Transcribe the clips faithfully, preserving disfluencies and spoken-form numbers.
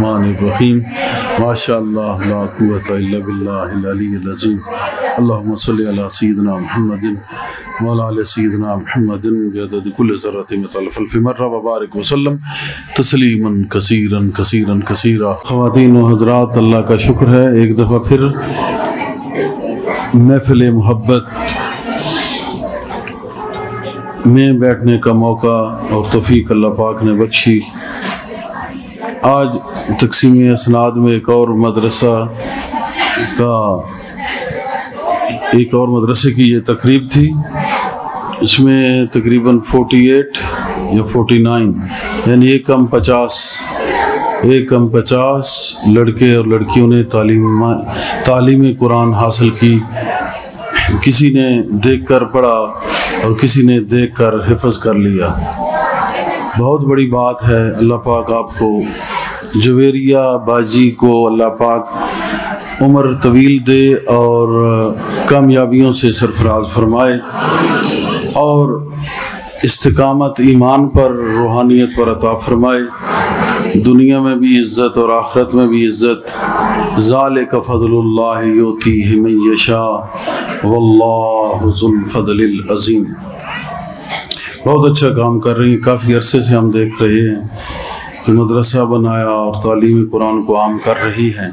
रहमानिर्रहीम। माशाअल्लाह ला कुव्वता इल्ला बिल्लाहिल अलीयिल अज़ीम। अल्लाहुम्मा सल्लि अला सय्यिदिना मुहम्मदिन व अला आलि सय्यिदिना मुहम्मदिन बिअदद कुल्लि ज़र्रतिन मिन अल्फ़ अल्फ़ मर्रा व बारिक व सल्लम तस्लीमन कसीरन कसीरन कसीरा। ख़वातीन व हज़रात, अल्लाह का शुक्र है एक दफ़ा फिर महफ़िल ए मोहब्बत में बैठने का मौका और तौफ़ीक़ अल्लाह पाक ने बख्शी। आज तक़सीम असनाद में एक और मदरसा का एक और मदरसे की ये तकरीब थी। इसमें तकरीबन अड़तालीस या उनचास यानी एक कम पचास एक कम पचास लड़के और लड़कियों ने तालीम तालीम कुरान हासिल की। किसी ने देख कर पढ़ा और किसी ने देख कर हिफ़्ज़ कर लिया। बहुत बड़ी बात है। अल्लाह पाक आपको जवेरिया बाजी को अल्लाह पाक उम्र तवील दे और कामयाबियों से सरफराज फरमाए और इस्तिकामत ईमान पर रूहानियत पर अता फरमाए। दुनिया में भी इज़्ज़त और आखरत में भी इज़्ज़त। ज़ालिका फ़ज़लुल्लाह युतीहि मन यशा वल्लाहु ज़ुल फ़ज़लिल अज़ीम। बहुत अच्छा काम कर रही हैं। काफ़ी अरसे से हम देख रहे हैं कि मदरसा बनाया और तालीम कुरान को आम कर रही हैं।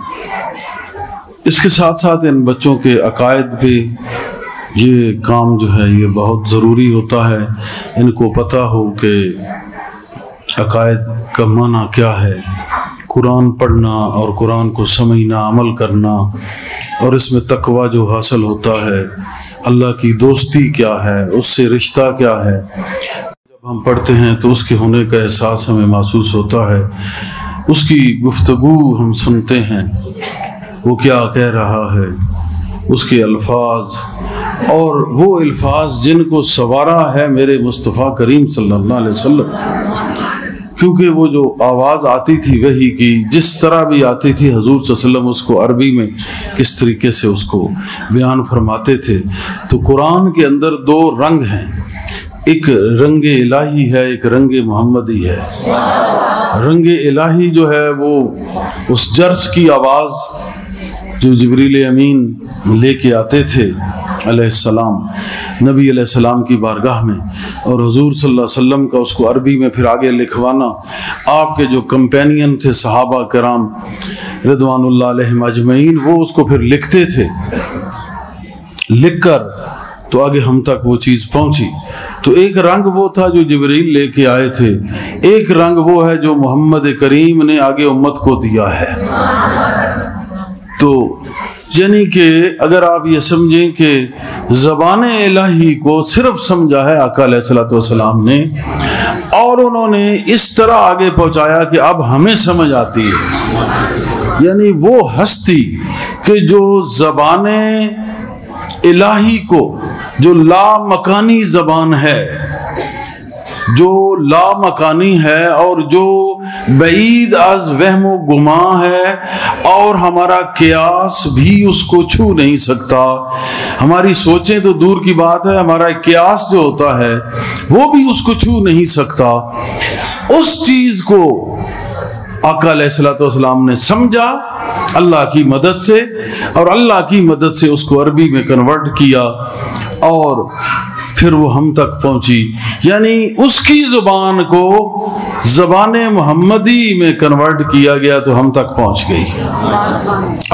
इसके साथ साथ इन बच्चों के अकायद पे ये काम जो है ये बहुत ज़रूरी होता है। इनको पता हो कि अकायद का माना क्या है। कुरान पढ़ना और कुरान को समझना, अमल करना और इसमें तकवा जो हासिल होता है, अल्लाह की दोस्ती क्या है, उससे रिश्ता क्या है। जब हम पढ़ते हैं तो उसके होने का एहसास हमें महसूस होता है। उसकी गुफ्तगू हम सुनते हैं, वो क्या कह रहा है, उसके अल्फाज और वो अल्फाज जिनको सवारा है मेरे मुस्तफ़ा करीम सल्लल्लाहु अलैहि वसल्लम। क्योंकि वो जो आवाज़ आती थी वही की जिस तरह भी आती थी हजूर सल्लम उसको अरबी में किस तरीके से उसको बयान फरमाते थे। तो कुरान के अंदर दो रंग हैं, एक रंग इलाही है, एक रंग मोहम्मदी है। रंग इलाही जो है वो उस जर्स की आवाज़ जो जिब्रील अमीन लेके आते थे अलैहिस्सलाम नबी अलैहिस्सलाम की बारगाह में, और हजूर सल्लल्लाहु अलैहि वसल्लम का उसको अरबी में फिर आगे लिखवाना। आपके जो कंपेनियन थे सहाबा कराम रिदवानुल्लाह अलैहिम अजमईन, वो उसको फिर लिखते थे, लिखकर तो आगे हम तक वो चीज़ पहुंची। तो एक रंग वो था जो जिब्रील लेके आए थे, एक रंग वो है जो मोहम्मद करीम ने आगे उम्मत को दिया है। तो यानी कि अगर आप ये समझें कि ज़बाने इलाही को सिर्फ समझा है आका अलैहिस्सलाम ने और उन्होंने इस तरह आगे पहुंचाया कि अब हमें समझ आती है। यानी वो हस्ती कि जो ज़बाने इलाही को, जो लामकानी ज़बान है, जो लामकानी है और जो बईद अज़ वहमो गुमा है और हमारा क्यास भी उसको छू नहीं सकता। हमारी सोचें तो दूर की बात है, हमारा क्यास जो होता है वो भी उसको छू नहीं सकता। उस चीज़ को आका अलैहिस्सलाम ने समझा अल्लाह की मदद से और अल्लाह की मदद से उसको अरबी में कन्वर्ट किया और फिर वो हम तक पहुंची। यानी उसकी ज़ुबान को ज़बाने मोहम्मदी में कन्वर्ट किया गया तो हम तक पहुंच गई।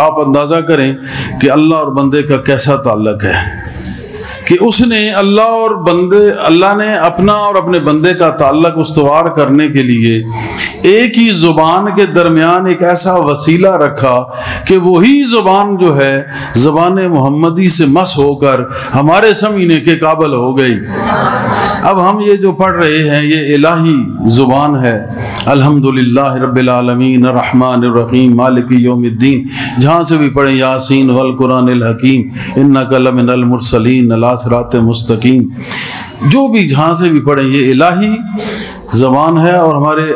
आप अंदाज़ा करें कि अल्लाह और बंदे का कैसा ताल्लुक़ है कि उसने अल्लाह और बंदे अल्लाह ने अपना और अपने बंदे का ताल्लुक़ उस्तवार करने के लिए एक ही ज़ुबान के दरमियान एक ऐसा वसीला रखा कि वही ज़ुबान जो है ज़बान मोहम्मदी से मस होकर हमारे समझने के काबिल हो गई। अब हम ये जो पढ़ रहे हैं ये इलाही ज़ुबान है। अल्हम्दुलिल्लाह रब्बिल आलमीन अर्रहमानिर रहीम मालिकी यौमिद्दीन, जहाँ से भी पढ़ें यासीन वल कुरानिल हकीम इन्नका लमिनल मुरसलीन अला सिरातिल मुस्तकीम, जो भी जहाँ से भी पढ़ें ये इलाही ज़बान है और हमारे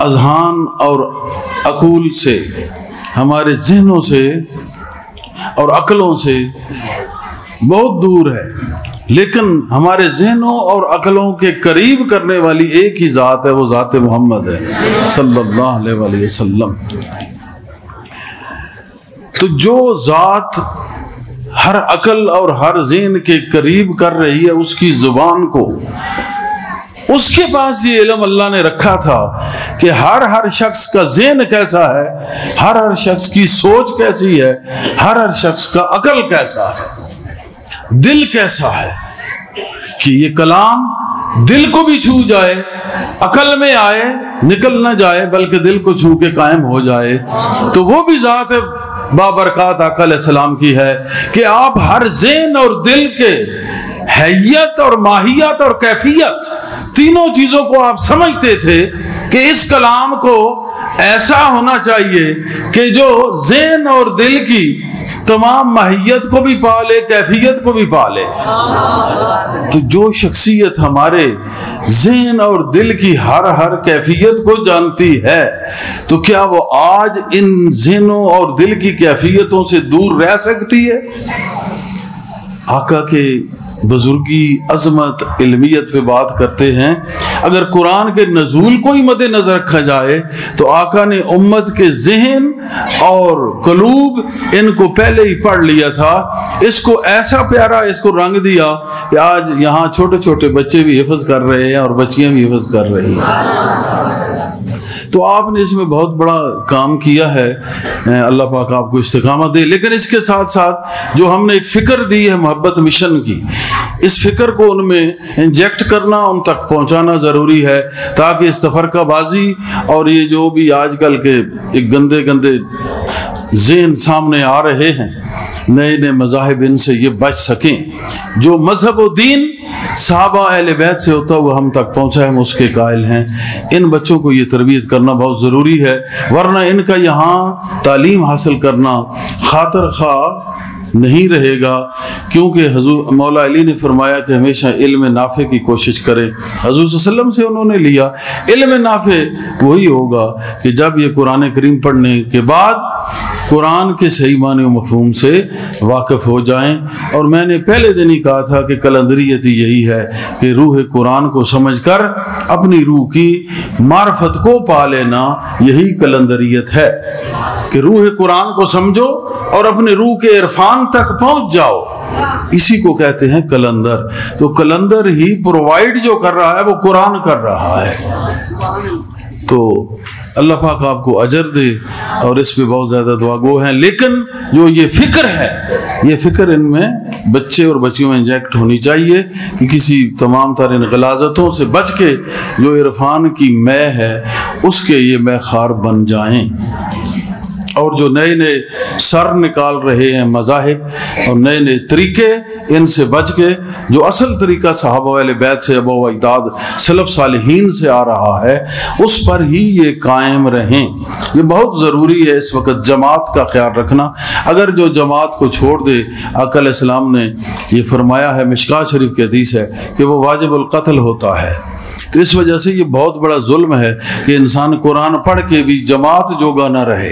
अज़हान और अकूल से, हमारे जहनों से और अकलों से बहुत दूर है, लेकिन हमारे जहनों और अकलों के करीब करने वाली एक ही ज़ात है, वो ज़ात मोहम्मद है सल्लल्लाहु अलैहि वसल्लम। तो जो ज़ात हर अकल और हर जहन के करीब कर रही है, उसकी ज़ुबान को उसके पास ये इल्म अल्लाह ने रखा था कि हर हर शख्स का ज़हन कैसा है, हर हर शख्स की सोच कैसी है, हर हर शख्स का अकल कैसा है, दिल कैसा है, कि ये कलाम दिल को भी छू जाए, अकल में आए, निकल ना जाए, बल्कि दिल को छू के कायम हो जाए। तो वो भी ज़ात बाबरकत आका अलैहिस्सलाम की है कि आप हर ज़हन और दिल के हैयत और माहियत और कैफियत, तीनों चीजों को आप समझते थे कि इस कलाम को ऐसा होना चाहिए कि जो ज़हन और दिल की तमाम माहियत को भी पाले, कैफियत को भी पाले। तो जो शख्सियत हमारे ज़हन और दिल की हर हर कैफियत को जानती है, तो क्या वो आज इन ज़हनों और दिल की कैफियतों से दूर रह सकती है? आका के बुजुर्गी, अजमत, इल्मियत पे बात करते हैं। अगर कुरान के नजूल को ही मद्देनजर रखा जाए तो आका ने उम्मत के जहन और कलूब इनको पहले ही पढ़ लिया था, इसको ऐसा प्यारा, इसको रंग दिया कि आज यहाँ छोटे छोटे बच्चे भी हिफ्ज कर रहे हैं और बच्चियां भी हिफ्ज कर रही हैं। तो आपने इसमें बहुत बड़ा काम किया है, अल्लाह पाक आपको इस्तिकामत दे। लेकिन इसके साथ साथ जो हमने एक फ़िक्र दी है मोहब्बत मिशन की, इस फिक्र को उनमें इंजेक्ट करना, उन तक पहुंचाना ज़रूरी है, ताकि इस तफरकाबाजी और ये जो भी आजकल के एक गंदे गंदे ज़हन सामने आ रहे हैं नए नए मज़ाहिब, इनसे ये बच सकें। जो मज़हब व दीन साहबा अहले बैत से होता हुआ हम तक पहुँचा है, हम उसके कायल हैं। इन बच्चों को ये तरबियत करना बहुत ज़रूरी है, वरना इनका यहाँ तालीम हासिल करना खातर खा नहीं रहेगा। क्योंकि हजूर मौला अली ने फरमाया कि हमेशा इल्म नाफे की कोशिश करें। हजूर सल्लम से उन्होंने लिया, इल्म नाफे वही होगा कि जब ये कुरान करीम पढ़ने के बाद कुरान के सही माने मफहूम से वाकिफ़ हो जाएं। और मैंने पहले दिन ही कहा था कि कलंदरियत यही है कि रूह कुरान को समझकर अपनी रूह की मार्फत को पा लेना, यही कलंदरियत है कि रूह कुरान को समझो और अपने रूह के इरफान तक पहुंच जाओ। इसी को कहते हैं कलंदर। तो कलंदर ही प्रोवाइड जो कर रहा है वो कुरान कर रहा है। तो अल्लाह पाक आपको अजर दे और इस पे बहुत ज़्यादा दुआगो हैं। लेकिन जो ये फ़िक्र है, ये फ़िक्र इनमें बच्चे और बच्चियों में इंजेक्ट होनी चाहिए कि किसी तमाम तरह गलाज़तों से बच के जो इरफान की मैं है उसके ये मैखार बन जाएं। और जो नए नए सर निकाल रहे हैं मज़ाहिब और नए नए तरीके, इनसे बच के जो असल तरीका सहाबा अहले बैत से, अबा व अजदाद, सलफ़ सालिहीन से आ रहा है, उस पर ही ये कायम रहें। ये बहुत ज़रूरी है इस वक्त जमात का ख्याल रखना। अगर जो जमात को छोड़ दे, आका अलैहिस्सलाम ने ये फरमाया है, मिशकात शरीफ की हदीस है, कि वह वाजिबुल क़त्ल होता है। तो इस वजह से ये बहुत बड़ा जुल्म है कि इंसान कुरान पढ़ के भी जमात जोगा ना रहे।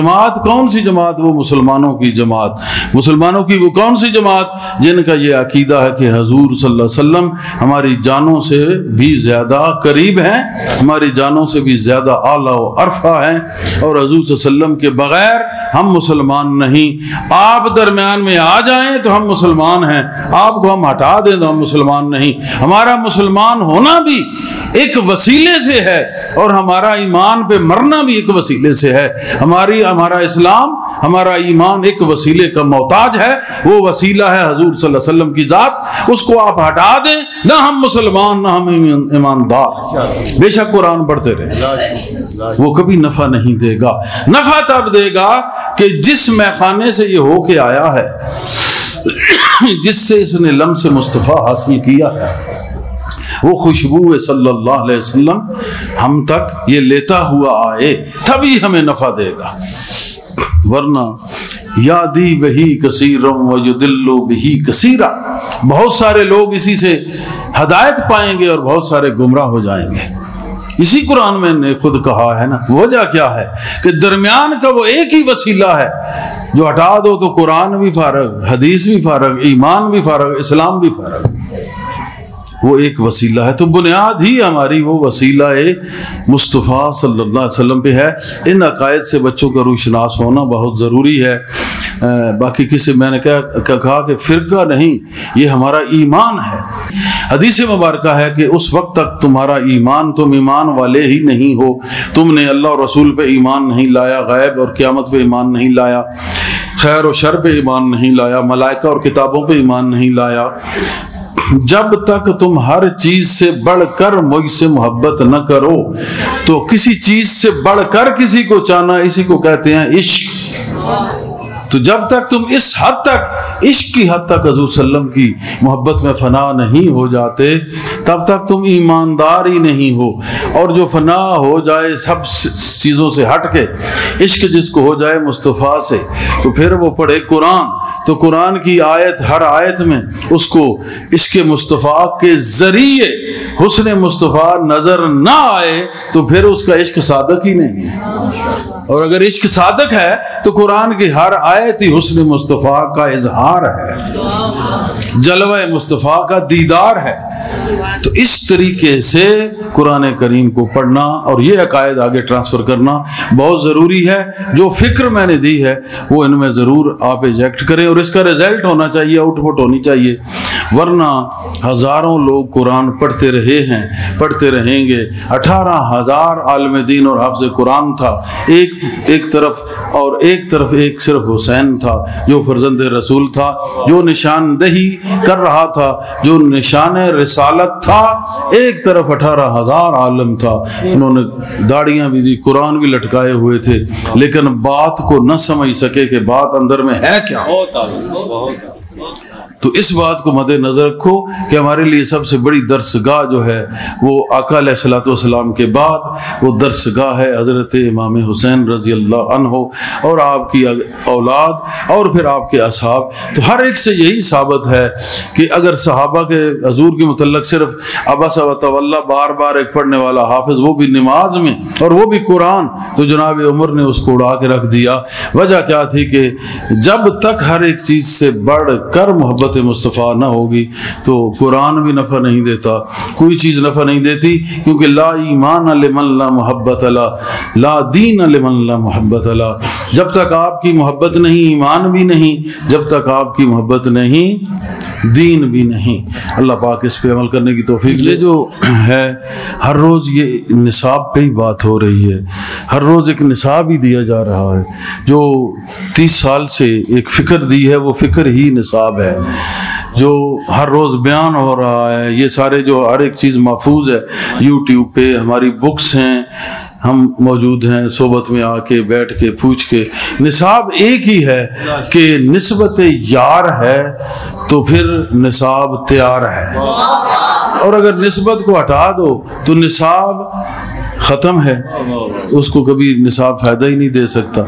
जमात कौन सी जमात? वो मुसलमानों की जमात। मुसलमानों की वो कौन सी जमात जिनका ये अकीदा है कि हजूर सल्लल्लाहु अलैहि वसल्लम हमारी जानों से भी ज़्यादा करीब हैं, हमारी जानों से भी ज़्यादा आला व अरफा हैं, और हजूर सल्लल्लाहु अलैहि वसल्लम के बग़ैर हम मुसलमान नहीं। आप दरम्यान में आ जाएँ तो हम मुसलमान हैं, आपको हम हटा दें तो हम मुसलमान नहीं। हमारा मुसलमान होना भी एक वसीले से है और हमारा ईमान पे मरना भी एक वसीले से है। हमारी हमारा इस्लाम, हमारा ईमान एक वसीले का मोहताज है। वो वसीला है हजूर सल्लल्लाहु अलैहि वसल्लम की ज़ात। उसको आप हटा दें, ना हम मुसलमान, ना हम ईमानदार। बेशक कुरान पढ़ते रहे, वो कभी नफ़ा नहीं देगा। नफ़ा तब देगा कि जिस मैखाने से ये हो के आया है, जिससे इसने लम्स मुस्तफ़ा हासिल किया है, वो खुशबू सल्लल्लाहु अलैहि वसल्लम हम तक ये लेता हुआ आए, तभी हमें नफ़ा देगा। वरना यादी बही कसीरम व युदिल्लु बही कसीरा, बहुत सारे लोग इसी से हदायत पाएंगे और बहुत सारे गुमराह हो जाएंगे। इसी कुरान में ने खुद कहा है ना, वजह क्या है कि दरमियान का वो एक ही वसीला है जो हटा दो तो कुरान भी फारग, हदीस भी फारग, ईमान भी फारग, इस्लाम भी फारग। वो एक वसीला है, तो बुनियाद ही हमारी वो वसीला ए मुस्तफ़ा सल्लल्लाहु अलैहि वसल्लम पे है। इन अकायद से बच्चों का रूशनास होना बहुत ज़रूरी है। बाकी किसी मैंने कहा कहा कि फिरका नहीं, ये हमारा ईमान है। हदीस मुबारक है कि उस वक्त तक तुम्हारा ईमान, तुम ईमान वाले ही नहीं हो, तुमने अल्लाह और रसूल पे ईमान नहीं लाया, गैब और क़यामत पे ईमान नहीं लाया, खैर और शर पे ईमान नहीं लाया, मलाइका और किताबों पे ईमान नहीं लाया, जब तक तुम हर चीज़ से बढ़कर मुझसे मोहब्बत न करो। तो किसी चीज़ से बढ़कर किसी को चाहना, इसी को कहते हैं इश्क। तो जब तक तुम इस हद तक, इश्क की हद तक हजूर सल्लम की मोहब्बत में फ़ना नहीं हो जाते, तब तक तुम ईमानदार ही नहीं हो। और जो फ़ना हो जाए सब चीज़ों से हट के, इश्क जिसको हो जाए मुस्तफ़ा से, तो फिर वो पढ़े कुरान। तो कुरान की आयत, हर आयत में उसको इसके मुस्तफ़ा के ज़रिए हुस्न मुस्तफ़ा नज़र ना आए तो फिर उसका इश्क सादक ही नहीं है। और अगर इश्क सादक है तो कुरान की हर आयत ही हुस्न मुस्तफ़ा का इजहार है, जलवा मुस्तफ़ा का दीदार है। तो इस तरीके से कुरान करीम को पढ़ना और ये अकायद आगे ट्रांसफ़र करना बहुत ज़रूरी है। जो फिक्र मैंने दी है वो इनमें ज़रूर आप इजेक्ट करें और इसका रिजल्ट होना चाहिए, आउटपुट होनी चाहिए। वरना हज़ारों लोग कुरान पढ़ते रहे हैं, पढ़ते रहेंगे। अठारह हज़ार आलिम दीन और हाफ़िज़ कुरान था एक एक तरफ, और एक तरफ एक सिर्फ हुसैन था जो फर्जंद रसूल था, जो निशानदेही कर रहा था, जो निशान रिसालत था। एक तरफ अठारह हज़ार आलम था, उन्होंने दाढ़ियाँ भी दी, कुरान भी लटकाए हुए थे, लेकिन बात को न समझ सके कि बात अंदर में है क्या। तो इस बात को मद्देनज़र रखो कि हमारे लिए सबसे बड़ी दरसगाह जो है वो आका अलैहिस्सलाम के बाद वो दरसगाह है हज़रत इमाम हुसैन रज़ी अल्लाह अन्हो और आपकी औलाद और फिर आपके असहाब। तो हर एक से यही साबित है कि अगर सहाबा के हजूर के मतलब सिर्फ अबस व तवल्ला बार बार एक पढ़ने वाला हाफिज़, वो भी नमाज में और वो भी कुरान, तो जनाब उमर ने उसको उड़ा के रख दिया। वजह क्या थी कि जब तक हर एक चीज़ से बढ़ कर मोहब्बत मुस्तफ़ा ना होगी तो कुरान भी नफ़ा नहीं देता, कोई चीज़ नफ़ा नहीं देती। क्योंकि ला ईमान लिमन ला मोहब्बत अला, ला दीन लिमन ला मोहब्बत अला। जब तक आपकी मोहब्बत नहीं, ईमान भी नहीं, जब तक आपकी मोहब्बत नहीं, दीन भी नहीं। अल्लाह पाक इस पे अमल करने की तौफीक। ये जो है हर रोज़ ये निसाब पे ही बात हो रही है, हर रोज़ एक निसाब ही दिया जा रहा है। जो तीस साल से एक फ़िक्र दी है वो फ़िक्र ही निसाब है। जो हर रोज़ बयान हो रहा है, ये सारे जो हर एक चीज़ महफूज है, यूट्यूब पे हमारी बुक्स हैं, हम मौजूद हैं, सोबत में आके बैठ के पूछ के। निसाब एक ही है कि निस्बत यार है तो फिर निसाब तैयार है, और अगर निस्बत को हटा दो तो निसाब ख़त्म है, उसको कभी निसाब फ़ायदा ही नहीं दे सकता।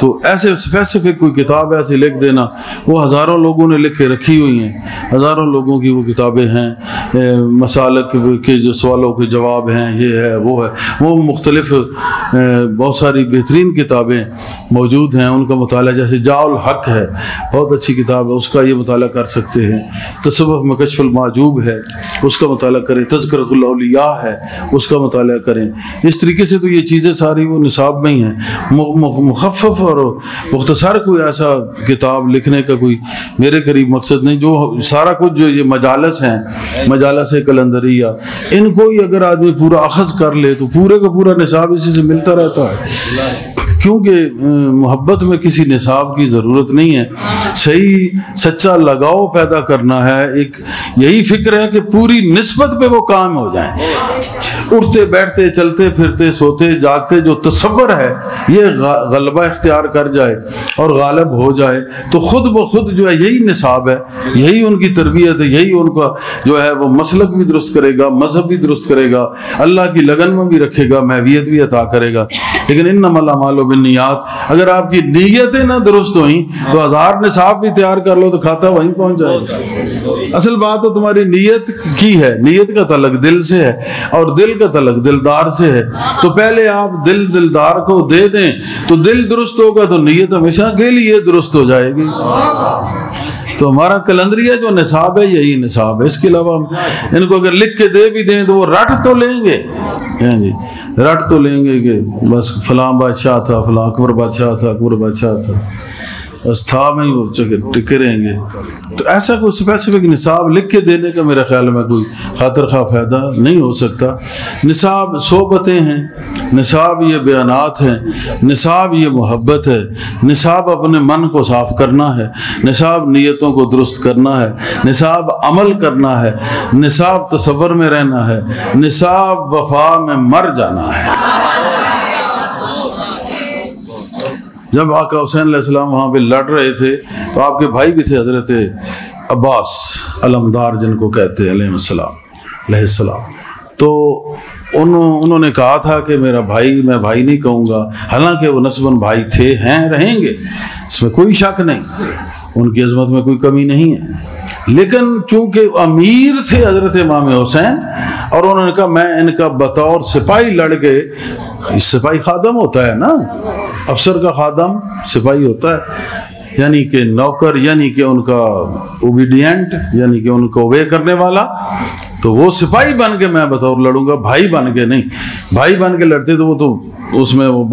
तो ऐसे स्पेसिफिक कोई किताब ऐसे लिख देना, वो हज़ारों लोगों ने लिख के रखी हुई हैं, हज़ारों लोगों की वो किताबें हैं, मसालक के जो सवालों के जवाब हैं, ये है वो है वो मुख्तलिफ बहुत सारी बेहतरीन किताबें मौजूद हैं। उनका मुताला जैसे जाउल हक है, बहुत अच्छी किताब है, उसका ये मुताला कर सकते हैं। तसव्वुफ़ में कश्फ़ुल माजूब है, उसका मुताला करें। तज़किरतुल औलिया है, उसका मुताला करें। इस तरीके से तो ये चीज़ें सारी वो निसाब में ही हैं। मुखफ़्फ़फ़ और मुख्तसर कोई ऐसा किताब लिखने का कोई मेरे करीब मकसद नहीं। जो सारा कुछ जो ये मजालस हैं, मजालस कलंदरिया, इनको ही अगर आदमी पूरा अखज़ कर ले तो पूरे का पूरा निसाब इसी से मिलता रहता है। क्योंकि मोहब्बत में किसी निसाब की ज़रूरत नहीं है, सही सच्चा लगाव पैदा करना है। एक यही फिक्र है कि पूरी निस्बत पे वो काम हो जाए। उठते बैठते, चलते फिरते, सोते जागते जो तसव्वुर है ये गलबा इख्तियार कर जाए और गालिब हो जाए तो ख़ुद ब खुद जो है यही निसाब है, यही उनकी तरबियत है, यही उनका जो है वो मसलक भी दुरुस्त करेगा, मजहब भी दुरुस्त करेगा, अल्लाह की लगन में भी रखेगा, महवियत भी अता करेगा। लेकिन इन्नमल अमालो बिन्नियात, अगर आपकी नीयतें ना दुरुस्त हुई तो हजार निसाब भी तैयार कर लो तो खाता वहीं पहुंच जाएगा। असल बात तो तुम्हारी नीयत की है, नीयत का तलक दिल से है और दिल का तलक दिलदार से है। तो पहले आप दिल दिलदार को दे दें तो दिल दुरुस्त होगा तो नीयत हमेशा के लिए दुरुस्त हो जाएगी। तो हमारा कलंदरिया जो निसाब है यही निसाब है। इसके अलावा हम इनको अगर लिख के दे भी दें तो वो रट तो लेंगे, हैं जी, रट तो लेंगे कि बस फलां बादशाह था, फलां अकबर बादशाह था, अकबर बादशाह था, बस था में ही वो टिके रहेंगे। तो ऐसा कोई स्पेसिफिक निसाब लिख के देने का मेरे ख्याल में कोई खातर खा फ़ायदा नहीं हो सकता। निसाब सोबतें हैं, निसाब ये बयानात हैं, निसाब ये मोहब्बत है, निसाब अपने मन को साफ़ करना है, निसाब नीयतों को दुरुस्त करना है, निसाब अमल करना है, निसाब तसव्वुर में रहना है, निसाब वफा में मर जाना है। जब आका हुसैन अलैहिस्सलाम वहाँ पे लड़ रहे थे तो आपके भाई भी थे हज़रत अब्बास अलमदार जिनको कहते हैं अलैहिस्सलाम, तो उन उन्होंने कहा था कि मेरा भाई, मैं भाई नहीं कहूँगा, हालांकि वो नस्बन भाई थे, हैं, रहेंगे, इसमें कोई शक नहीं, उनकी अजमत में कोई कमी नहीं है, लेकिन चूँकि अमीर थे हज़रत इमाम हुसैन और उन्होंने कहा मैं इनका बतौर सिपाही लड़ के, सिपाही खादम होता है ना, अफसर का खादम सिपाही होता है, यानी कि नौकर, यानी कि उनका ओबीडियंट, यानी कि उनको ओबे करने वाला, तो वो सिपाही बन के मैं बतौर लड़ूंगा, भाई बन के नहीं। भाई बन के लड़ते तो वो तो उसमें वो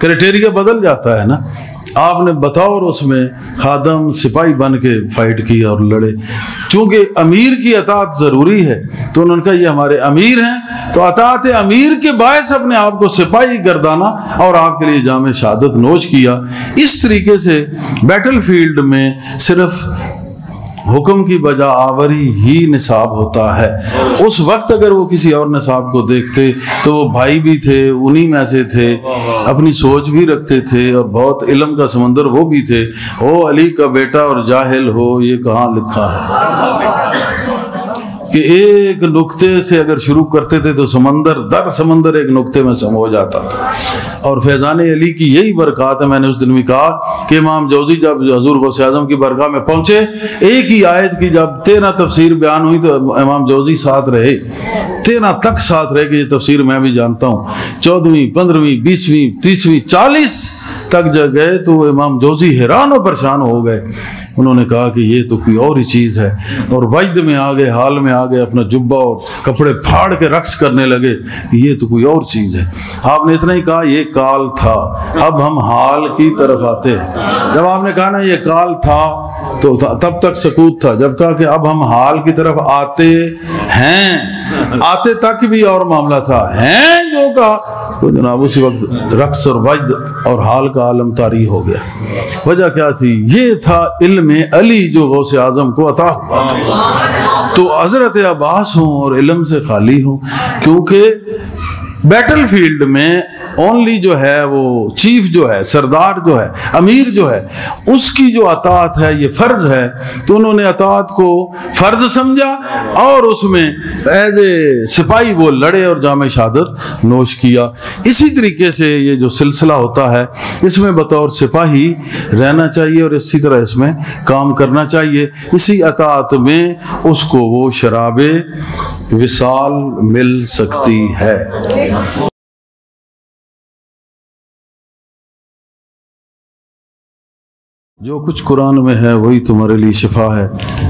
क्राइटेरिया बदल जाता है ना। आपने बतौर उसमें खादम सिपाही बन के फाइट की और लड़े, चूँकि अमीर की अतात ज़रूरी है, तो उन्होंने कहा ये हमारे अमीर हैं, तो अतात अमीर के बायस अपने आप को सिपाही गर्दाना और आपके लिए जामे शहादत नोश किया। इस तरीके से बैटल फील्ड में सिर्फ हुक्म की बजा आवरी ही निसाब होता है। उस वक्त अगर वो किसी और निसाब को देखते तो वो भाई भी थे, उन्हीं में से थे, अपनी सोच भी रखते थे और बहुत इल्म का समंदर वो भी थे। ओ अली का बेटा और जाहिल हो, ये कहाँ लिखा है कि एक नुक्ते से अगर शुरू करते थे तो समंदर दर समंदर एक नुक्ते में सम हो जाता था। और फैज़ान अली की यही बरकत है। मैंने उस दिन भी कहा कि इमाम जौज़ी जब हजूर गौसे आज़म की बरगाह में पहुंचे, एक ही आयत की जब तेरह तफसीर बयान हुई तो इमाम जौज़ी साथ रहे, तेरह तक साथ रहे कि ये तफसीर मैं भी जानता हूँ। चौदहवीं, पंद्रहवीं, बीसवीं, तीसवीं, चालीस तक जब गए तो इमाम जौज़ी हैरान और परेशान हो गए। उन्होंने कहा कि ये तो कोई और ही चीज़ है, और वजद में आ गए, हाल में आ गए, अपना जुब्बा और कपड़े फाड़ के रक्स करने लगे, ये तो कोई और चीज़ है। आपने इतना ही कहा ये काल था। अब हम हाल की तरफ आते हैं। जब आपने कहा ना ये काल था तो तब तक सकूत था, जब कहा कि अब हम हाल की तरफ आते हैं, आते तक भी और मामला था, हैं जो कहा तो जनाब उसी वक्त रक्स और वजद और हाल का आलम तारी हो गया। वजह क्या थी? ये था इल्म में अली जो गौसे आजम को अता हुआ। तो हजरत अब्बास हों और इल्म से खाली हों, क्योंकि बैटल फील्ड में ओनली जो है वो चीफ जो है, सरदार जो है, अमीर जो है, उसकी जो अतात है ये फ़र्ज़ है। तो उन्होंने अतात को फ़र्ज़ समझा और उसमें एज ए सिपाही वो लड़े और जामे शहादत नोश किया। इसी तरीके से ये जो सिलसिला होता है इसमें बतौर सिपाही रहना चाहिए और इसी तरह इसमें काम करना चाहिए। इसी अतात में उसको वो शराबे विसाल मिल सकती है। जो कुछ कुरान में है वही तुम्हारे लिए शिफा है।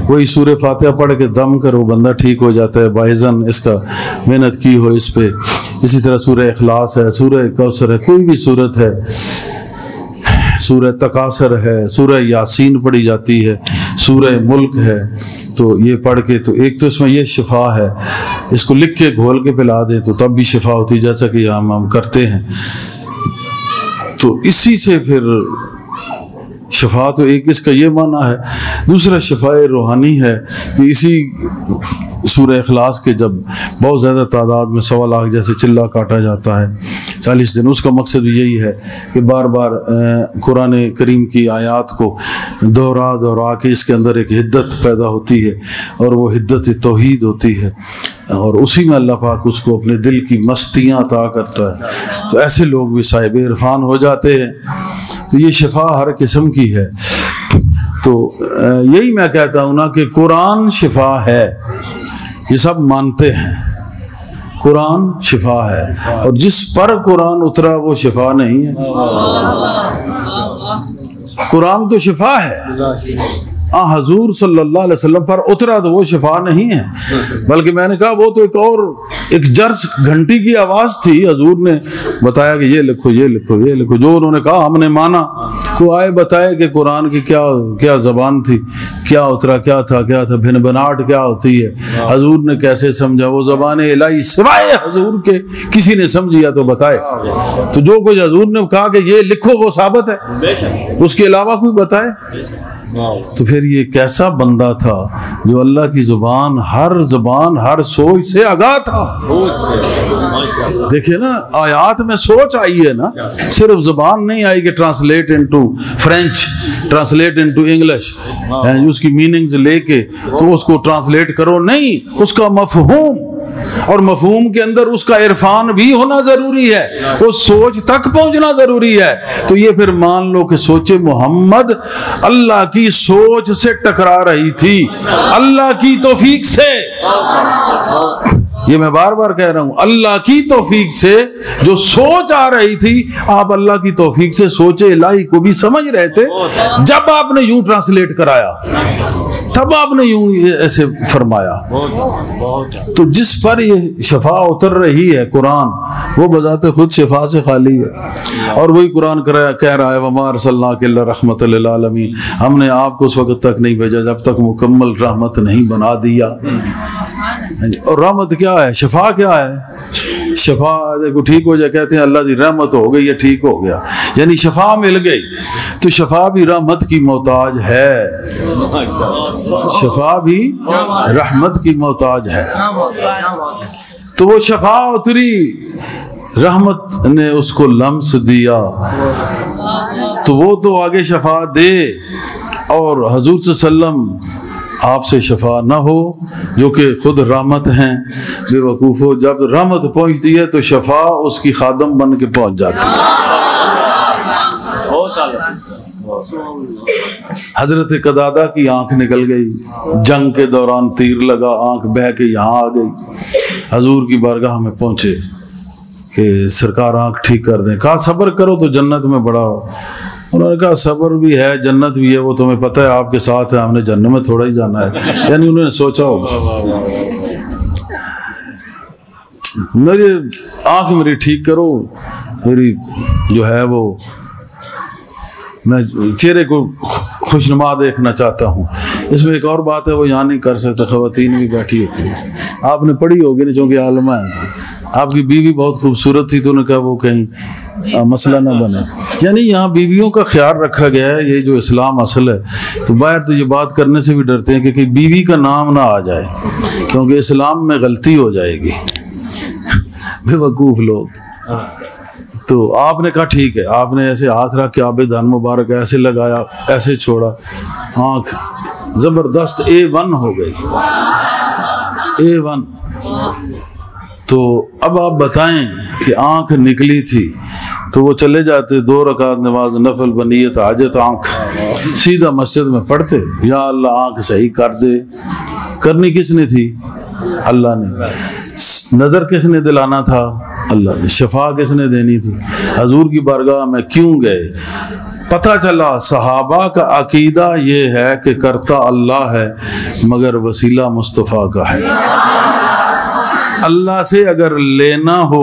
वही सूरह फातिहा पढ़ के दम करो, बंदा ठीक हो जाता है बाइजन, इसका मेहनत की हो इस पे। इसी तरह सूरह इखलास है, सूरह कौसर है, कोई भी सूरत है, सूरह तकासर है, सूरह यासीन पढ़ी जाती है, सूरह मुल्क है। तो ये पढ़ के तो एक तो इसमें यह शिफा है, इसको लिख के घोल के पिला दें तो तब भी शिफा होती है, जैसा कि हम हम करते हैं। तो इसी से फिर शिफा तो एक इसका ये माना है। दूसरा शिफाए रूहानी है कि इसी सूरह इखलास के जब बहुत ज़्यादा तादाद में सवा लाख जैसे चिल्ला काटा जाता है चालीस दिन, उसका मकसद यही है कि बार बार कुरान करीम की आयात को दोहरा दोहरा के इसके अंदर एक हिद्दत पैदा होती है और वो हिद्दत तौहीद होती है। और उसी में अल्लाह पाक उसको अपने दिल की मस्तियाँ अता करता है। तो ऐसे लोग भी साहिब इरफान हो जाते हैं। तो ये शिफा हर किस्म की है। तो यही मैं कहता हूँ ना कि कुरान शिफा है, ये सब मानते हैं कुरान शिफा है, और जिस पर कुरान उतरा वो शिफा नहीं है। कुरान तो शिफा है, हजूर सल्लल्लाहु अलैहि वसल्लम पर उतरा तो वो शिफा नहीं है, बल्कि मैंने कहा वो तो एक और एक जर्स घंटी की आवाज़ थी। हजूर ने बताया कि ये लिखो ये लिखो ये लिखो, जो उन्होंने कहा हमने माना। को आए बताए कि कुरान की क्या क्या जबान थी, क्या उतरा, क्या था क्या था, भिन बनाहट क्या होती है, हजूर ने कैसे समझा। वो जबान इलाही सिवाय हजूर के किसी ने समझिया तो बताए। तो जो कुछ हजूर ने कहा कि ये लिखो वो साबित है, उसके अलावा कोई बताए। तो फिर ये कैसा बंदा था जो अल्लाह की जुबान, हर जुबान, हर सोच से आगाह था। देखिए ना, आयात में सोच आई है ना, सिर्फ जुबान नहीं आई कि translate into French, translate into English, उसकी मीनिंग्स लेके तो उसको ट्रांसलेट करो, नहीं, उसका मफहूम, और मफहूम के अंदर उसका इरफान भी होना जरूरी है, उस सोच तक पहुंचना जरूरी है। तो ये फिर मान लो कि सोचे मोहम्मद अल्लाह की सोच से टकरा रही थी, अल्लाह की तौफीक से, ये मैं बार बार कह रहा हूं, अल्लाह की तौफीक से जो सोच आ रही थी, आप अल्लाह की तौफीक से सोचे इलाही को भी समझ रहे थे। जब आपने यूं ट्रांसलेट कराया तब आपने यूं ऐसे फरमाया। तो जिस पर ये शिफा उतर रही है कुरान, वो बजाते खुद शिफा से खाली है। और वही कुरान कह रहा है वमा अरसलनाक इल्ला रहमतल लिल आलमीन, हमने आपको उस वक्त तक नहीं भेजा जब तक मुकम्मल रहमत नहीं बना दिया। और रहमत क्या है, शिफा क्या है? शिफा देखो ठीक हो जाए, कहते हैं अल्लाह की रहमत हो गई या ठीक हो गया, यानी शिफा मिल गई। तो शिफा भी रहमत की मोहताज है, शिफा भी रहमत की मोहताज है। तो वो शिफा उतरी, रहमत ने उसको लम्स दिया, तो वो तो आगे शिफा दे। और हजूर सल्लम आपसे शफा ना हो जो कि खुद रहमत हैं, बेवकूफ़ हो। जब रहमत पहुंचती है तो शफा उसकी खादम बन के पहुंच जाती है। हजरत कदादा की आंख निकल गई, जंग के दौरान तीर लगा, आंख बह के यहाँ आ गई। हजूर की बारगाह में पहुंचे कि सरकार आंख ठीक कर दें। कहा सब्र करो तो जन्नत में बड़ा हो। उन्होंने कहा सब्र भी है जन्नत भी है, वो तुम्हें पता है, आपके साथ है, हमने जन्नत में थोड़ा ही जाना है, यानी उन्होंने सोचा होगा। मेरी आंख मेरी ठीक करो, मेरी जो है वो मैं चेहरे को खुशनुमा देखना चाहता हूँ। इसमें एक और बात है, वो यहाँ नहीं कर सकता, खवातीन भी बैठी होती है, आपने पढ़ी होगी ना, चूँकि आलमा है। आपकी बीवी बहुत खूबसूरत थी तो उन्होंने कहा वो कहीं आ, मसला ना बने, यानी यहाँ बीवियों का ख्याल रखा गया है, ये जो इस्लाम असल है। तो बाहर तो ये बात करने से भी डरते हैं कि, कि बीवी का नाम ना आ जाए, क्योंकि इस्लाम में गलती हो जाएगी। बेवकूफ़ लोग। तो आपने कहा ठीक है, आपने ऐसे हाथ रख के आबेदान मुबारक ऐसे लगाया, ऐसे छोड़ा, आँख ज़बरदस्त ए वन हो गई, ए वन। तो अब आप बताएं कि आँख निकली थी तो वो चले जाते, दो रकात नमाज नफल बनियत हाजत, आँख सीधा मस्जिद में पढ़ते, या अल्लाह आँख सही कर दे। करनी किसने थी? अल्लाह ने। नज़र किसने दिलाना था? अल्लाह ने। शफा किसने देनी थी? हजूर की बारगाह में क्यों गए? पता चला सहाबा का अकीदा ये है कि करता अल्लाह है मगर वसीला मुस्तफ़ा का है। अल्लाह से अगर लेना हो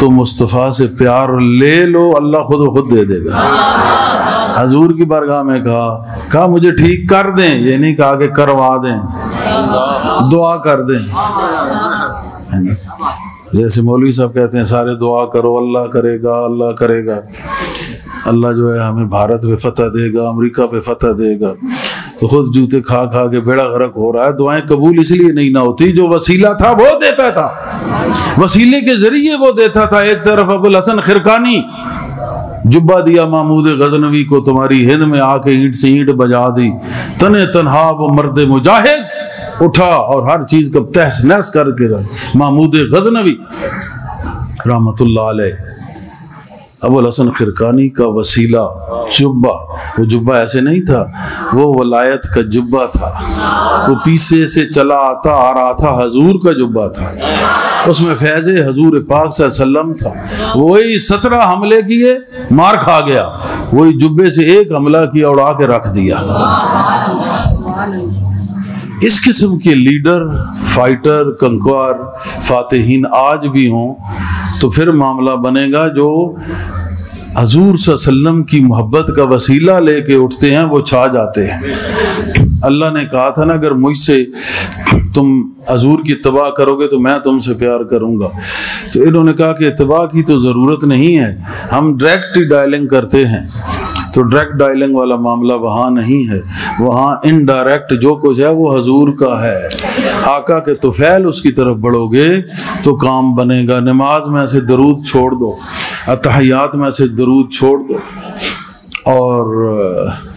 तो मुस्तफ़ा से प्यार ले लो, अल्लाह खुद खुद दे देगा। हजूर की बारगाह में कहा कहा मुझे ठीक कर दें, ये नहीं कहा कि करवा दें, दुआ कर दें। जैसे मौलवी साहब कहते हैं सारे दुआ करो, अल्लाह करेगा अल्लाह करेगा, अल्लाह जो है हमें भारत पे फतह देगा, अमेरिका पे फतह देगा। तो खुद जूते खा खा के बेड़ा गर्क हो रहा है। दुआएं कबूल इसलिए नहीं ना होती, जो वसीला था वो देता था, वसीले के जरिए वो देता था। एक तरफ अबुल हसन खिरकानी, जुब्बा दिया महमूद गजनवी को, तुम्हारी हिंद में आके ईंट से ईंट बजा दी, तने तनहा वो मर्द मुजाहिद, उठा और हर चीज को तहस नहस करके महमूद गजनवी रहमतुल्लाह अलैह, अबुल हसन खिरकानी का वसीला जुब्बा, वो जुब्बा ऐसे नहीं था, वो वलायत का जुब्बा था, वो पीछे से चला आता आ रहा था, हजूर का जुब्बा था, उसमें फैज़ हजूर पाक सल्लल्लाहु अलैहि वसल्लम था। वही सत्रह हमले किए, मार खा गया, वही जुब्बे से एक हमला किया उड़ा के रख दिया। इस किस्म के लीडर, फाइटर, कंकवार, फातिहीन आज भी हों तो फिर मामला बनेगा। जो हजूर सल्लम की मोहब्बत का वसीला लेके उठते हैं वो छा जाते हैं। अल्लाह ने कहा था ना, अगर मुझसे तुम हजूर की इत्तबा करोगे तो मैं तुमसे प्यार करूँगा। तो इन्होंने कहा कि इत्तबा की तो ज़रूरत नहीं है, हम डायरेक्ट ही डायलिंग करते हैं। तो डायरेक्ट डायलिंग वाला मामला वहाँ नहीं है, वहाँ इनडायरेक्ट जो कुछ है वो हजूर का है। आका के तुफैल उसकी तरफ बढ़ोगे तो काम बनेगा। नमाज में से दरूद छोड़ दो, अतहियात में से दरूद छोड़ दो। और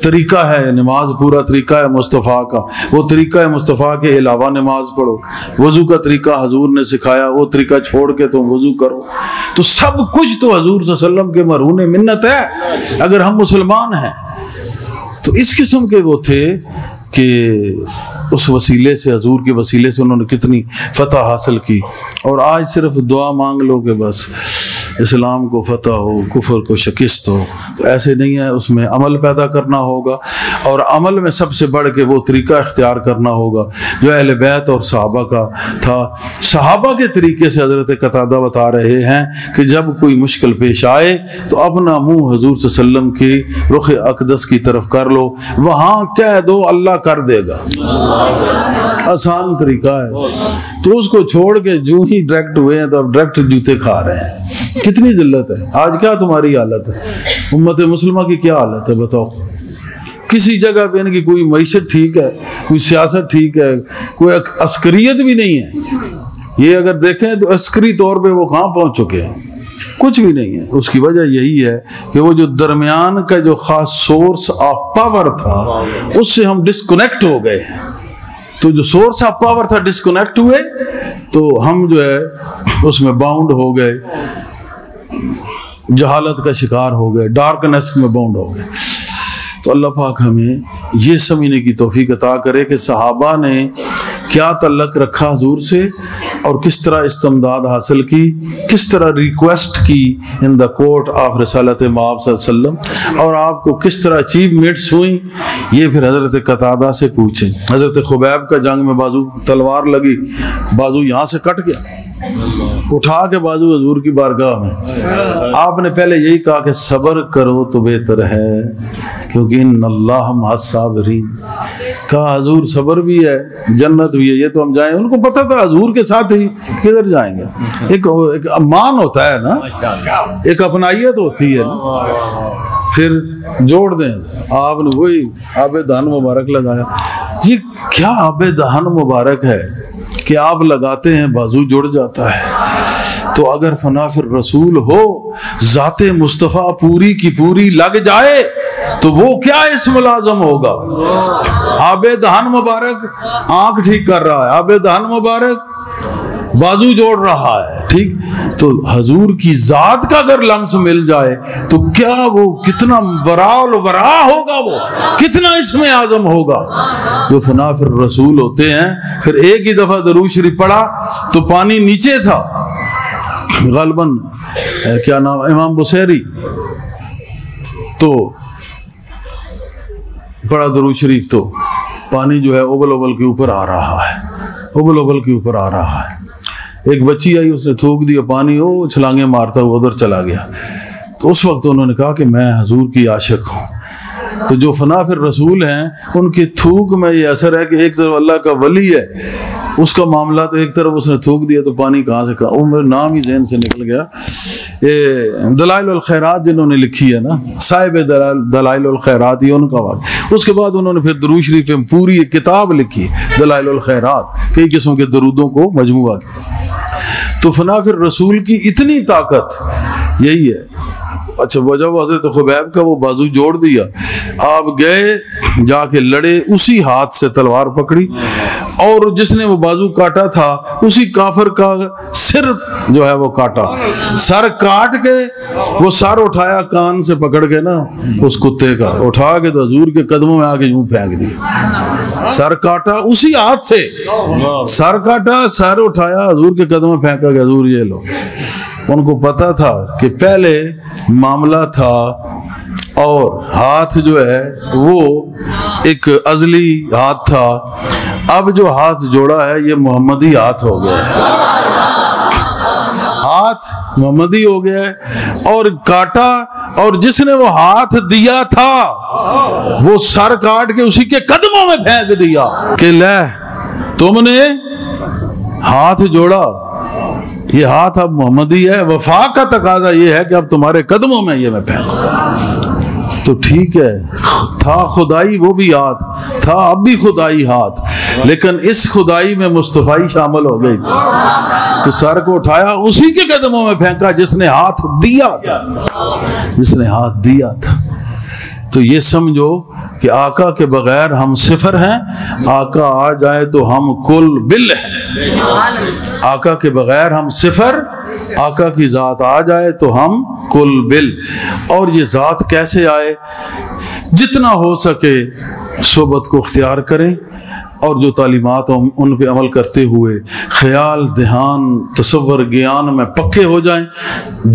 तरीका है नमाज, पूरा तरीका है मुस्तफ़ा का, वो तरीका है मुस्तफ़ा के अलावा नमाज पढ़ो। वज़ू का तरीका हजूर ने सिखाया, वो तरीका छोड़ के तुम वज़ू करो। तो सब कुछ तो हजूर सल्लल्लाहु अलैहि वसल्लम के मरहूने मिन्नत है अगर हम मुसलमान हैं। तो इस किस्म के वो थे कि उस वसीले से, हजूर के वसीले से उन्होंने कितनी फतह हासिल की। और आज सिर्फ दुआ मांग लो कि बस इस्लाम को फतह हो, कुफर को शिकस्त हो, तो ऐसे नहीं है। उसमें अमल पैदा करना होगा, और अमल में सबसे बढ़ के वो तरीका इख्तियार करना होगा जो अहले बैत और सहाबा का था। सहाबा के तरीके से हज़रत कतादा बता रहे हैं कि जब कोई मुश्किल पेश आए तो अपना मुँह हजूर सल्लम के रुख अकदस की तरफ कर लो, वहाँ कह दो अल्लाह कर देगा। आसान तरीका है, तो उसको छोड़ के जो ही डायरेक्ट हुए हैं तो अब डायरेक्ट जूते खा रहे हैं। कितनी जिल्लत है आज, क्या तुम्हारी हालत है, उम्मत मुस्लिमा की क्या हालत है बताओ। किसी जगह पे इनकी कोई मईशत ठीक है, कोई सियासत ठीक है, कोई अस्करियत भी नहीं है। ये अगर देखें तो अस्करी तौर पे वो कहाँ पहुँच चुके हैं, कुछ भी नहीं है। उसकी वजह यही है कि वो जो दरमियान का जो ख़ास सोर्स ऑफ पावर था उससे हम डिस्कनेक्ट हो गए हैं। तो जो सोर्स ऑफ पावर था डिस्कनेक्ट हुए तो हम जो है उसमें बाउंड हो गए, जहालत का शिकार हो गए, डार्कनेस में बाउंड हो गए। तो अल्लाह पाक हमें ये समझने की तौफीक अता करे कि सहाबा ने क्या तल्लक रखा हजूर से और किस तरह इस्तिमदाद हासिल की, किस तरह रिक्वेस्ट की इन द कोर्ट ऑफ रसालत महबूब, और आपको किस तरह अचीवमेंट्स हुई। ये फिर हज़रत कतादा से पूछें। हज़रत खुबैब का जंग में बाजू तलवार लगी, बाजू यहाँ से कट गया, उठा के बाजू हजूर की बारगाह में। आपने पहले यही कहा कि सब्र करो तो बेहतर है क्योंकि इन्नल्लाह मास्साबिरीन, कहा हजूर सब्र भी है जन्नत भी है, ये तो हम जाएं। उनको पता था हजूर के साथ ही किधर जाएंगे। एक, एक अमान होता है ना, एक अपनायत होती है ना। फिर जोड़ दें, आपने वही आबे दहन मुबारक लगाया। ये क्या आबे दहन मुबारक है कि आप लगाते हैं बाजू जुड़ जाता है। तो अगर फना फिर रसूल हो, जाते मुस्तफ़ा पूरी की पूरी लग जाए तो वो क्या इस मुलाजम होगा। आबे दहन मुबारक आंख ठीक कर रहा है, आबे दहन मुबारक बाजू जोड़ रहा है, ठीक। तो हजूर की जात का अगर लम्स मिल जाए तो क्या वो कितना वराल वरा होगा, वो कितना इसमें आजम होगा। जो फना फिर रसूल होते हैं, फिर एक ही दफा दरूद शरीफ पढ़ा तो पानी नीचे था, गलबन क्या नाम इमाम बुसैरी, तो पढ़ा दरूद शरीफ तो पानी जो है उबल उबल के ऊपर आ रहा है, उबल उबल के ऊपर आ रहा है। एक बच्ची आई, उसने थूक दिया पानी, वो छलांगे मारता हुआ उधर चला गया। तो उस वक्त उन्होंने कहा कि मैं हजूर की आशिक हूँ। तो जो फना फिर रसूल हैं उनके थूक में ये असर है कि एक तरफ अल्लाह का वली है उसका मामला, तो एक तरफ उसने थूक दिया तो पानी कहाँ से, कहा मेरा नाम ही जहन से निकल गया, ये दलाइल उल खैरात जिन्होंने लिखी है ना, साहिब दलाइल उल खैरात, ये उनका वाक़। उसके बाद उन्होंने फिर दरूद शरीफ में पूरी एक किताब लिखी दलाइल उल खैरात, कई किस्म के दरूदों को मजमूआ। तो फना फिर रसूल की इतनी ताकत यही है। अच्छा वजह हजरत खुबैब का वो बाजू जोड़ दिया। आप गए जाके लड़े, उसी हाथ से तलवार पकड़ी और जिसने वो बाजू काटा था उसी काफिर का सिर जो है वो काटा। सर काट के वो सर उठाया, कान से पकड़ के ना उस कुत्ते का उठा के तो हजूर के कदमों में आके यूं फेंक दिया। सर काटा उसी हाथ से, सर काटा सर उठाया हजूर के कदमों में फेंका गया। हजूर ये लो। उनको पता था कि पहले मामला था और हाथ जो है वो एक अजली हाथ था, अब जो हाथ जोड़ा है ये मोहम्मदी हाथ हो गया है, हाथ मोहम्मदी हो गया है। और काटा और जिसने वो हाथ दिया था वो सर काट के उसी के कदमों में फेंक दिया कि ले तुमने हाथ जोड़ा, ये हाथ अब मोहम्मदी है, वफा का तकाजा ये है कि अब तुम्हारे कदमों में ये मैं फेंकूं। तो ठीक है, था खुदाई वो भी हाथ, था अब भी खुदाई हाथ, लेकिन इस खुदाई में मुस्तफाई शामिल हो गई थी। तो सर को उठाया उसी के कदमों में फेंका जिसने हाथ दिया था, जिसने हाथ दिया था। तो ये समझो कि आका के बगैर हम सिफर हैं, आका आ जाए तो हम कुल बिल हैं। आका के बगैर हम सिफर, आका की जात आ जाए तो हम कुल बिल। और ये जात कैसे आए? जितना हो सके सोबत को अख्तियार करें और जो तालीमात उन पे अमल करते हुए ख्याल, ध्यान, तसव्वुर, ज्ञान में पक्के हो जाएं।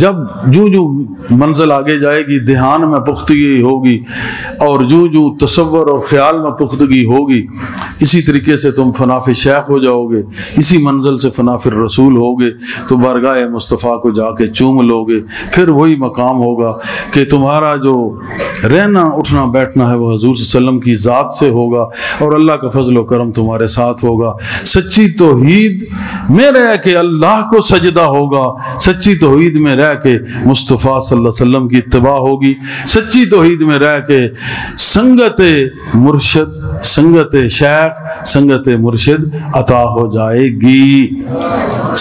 जब जो जो मंजिल आगे जाएगी ध्यान में पुख्तगी होगी और जो जो तसव्वुर और ख्याल में पुख्तगी होगी, इसी तरीके से तुम फनाफि शेख हो जाओगे, इसी मंजिल से फनाफि रसूल होगे, तो बारगाह मुस्तफ़ा को जाके चूम लोगे। फिर वही मकाम होगा कि तुम्हारा जो रहना उठना बैठना है वह हजूर सल्लम की ज़ात से होगा और अल्लाह का फजल करम तुम्हारे साथ होगा। सच्ची तौहीद में रह के अल्लाह को सजदा होगा, सच्ची तौहीद में रह के मुस्तफ़ा सल्लल्लाहु अलैहि वसल्लम की इत्तबा होगी, सच्ची तौहीद में रह के संगत मुर्शिद, संगत शेख, संगत मुर्शिद अता हो जाएगी।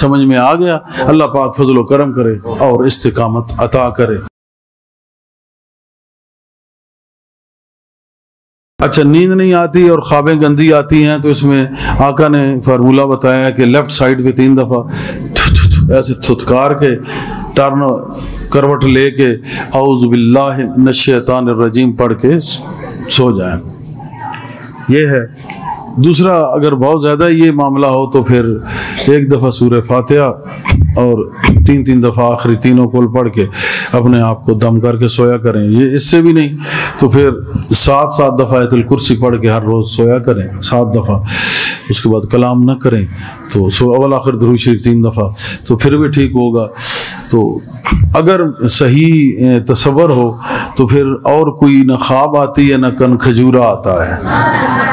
समझ में आ गया? अल्लाह पाक फजल करम करे और इस्तिकामत अता करे। अच्छा, नींद नहीं आती और ख्वाबें गंदी आती हैं तो इसमें आका ने फार्मूला बताया कि लेफ्ट साइड पे तीन दफ़ा ऐसे थुथकार के टर्न करवट ले के औज़ु बिल्लाहि मिनश शैतानिर रजीम पढ़ के सो जाएं। ये है। दूसरा, अगर बहुत ज़्यादा ये मामला हो तो फिर एक दफ़ा सूरह फातिहा और तीन तीन दफ़ा आखिरी तीनों कुल पढ़ के अपने आप को दम करके सोया करें। ये इससे भी नहीं तो फिर सात सात दफ़ा आयतुल कुर्सी पढ़ के हर रोज़ सोया करें, सात दफ़ा। उसके बाद कलाम ना करें तो सो अवल आखिर दुरूद शरीफ तीन दफ़ा, तो फिर भी ठीक होगा। तो अगर सही तसव्वुर हो तो फिर और कोई ना ख्वाब आती है ना कन खजूरा आता है,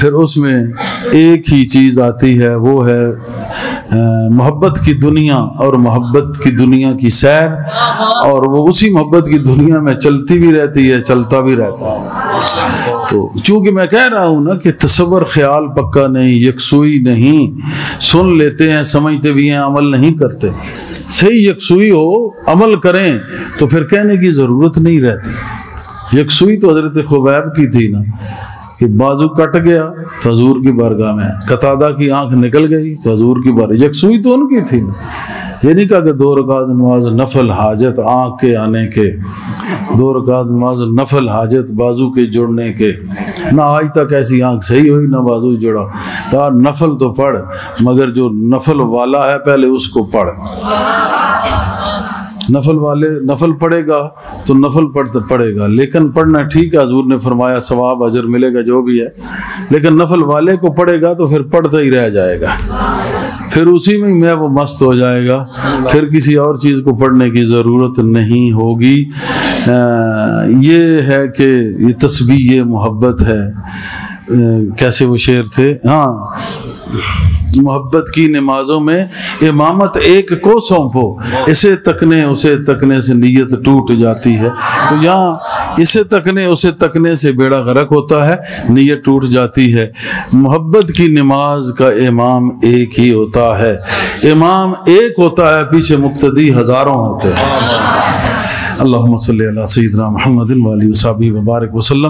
फिर उसमें एक ही चीज़ आती है, वो है मोहब्बत की दुनिया और मोहब्बत की दुनिया की सैर। और वो उसी मोहब्बत की दुनिया में चलती भी रहती है, चलता भी रहता है। तो चूँकि मैं कह रहा हूँ ना कि तसव्वुर ख्याल पक्का नहीं, यकसुई नहीं, सुन लेते हैं, समझते भी हैं, अमल नहीं करते। सही यकसुई हो, अमल करें तो फिर कहने की ज़रूरत नहीं रहती। यकसुई तो हज़रत खुबैब की थी ना कि बाजू कट गया तो हजूर की बारगाह में, कतादा की आंख निकल गई तो हजूर की बारगाह। यकसुई तो उनकी थी ना, ये नहीं कहा कि दो रकात नमाज नफल हाजत आंख के आने के, दो रकात नमाज नफल हाजत बाजू के जुड़ने के। ना आज तक ऐसी आंख सही हुई ना बाजू जुड़ा। कहा नफल तो पढ़ मगर जो नफल वाला है पहले उसको पढ़। नफल वाले नफल पढ़ेगा तो नफल पढ़ता पढ़ेगा, लेकिन पढ़ना ठीक है, हजूर ने फरमाया सवाब अजर मिलेगा जो भी है, लेकिन नफल वाले को पढ़ेगा तो फिर पढ़ता ही रह जाएगा, फिर उसी में मैं वो मस्त हो जाएगा, फिर किसी और चीज़ को पढ़ने की ज़रूरत नहीं होगी। आ, ये है कि ये तस्बीह, ये मोहब्बत है। आ, कैसे वो शेर थे, हाँ, मोहब्बत की नमाजों में इमामत एक को सौंपो, इसे तकने उसे तकने से नीयत टूट जाती है। तो यहाँ इसे तकने उसे तकने से बेड़ा गरक होता है, नीयत टूट जाती है। मोहब्बत की नमाज का इमाम एक ही होता है, इमाम एक होता है, पीछे मुक्तदी हज़ारों होते हैं। अल्लाहुम्मा सल्ली अला सय्यिदिना मुहम्मदिन व आलिहि व सहबी व बारिक वसल्लम।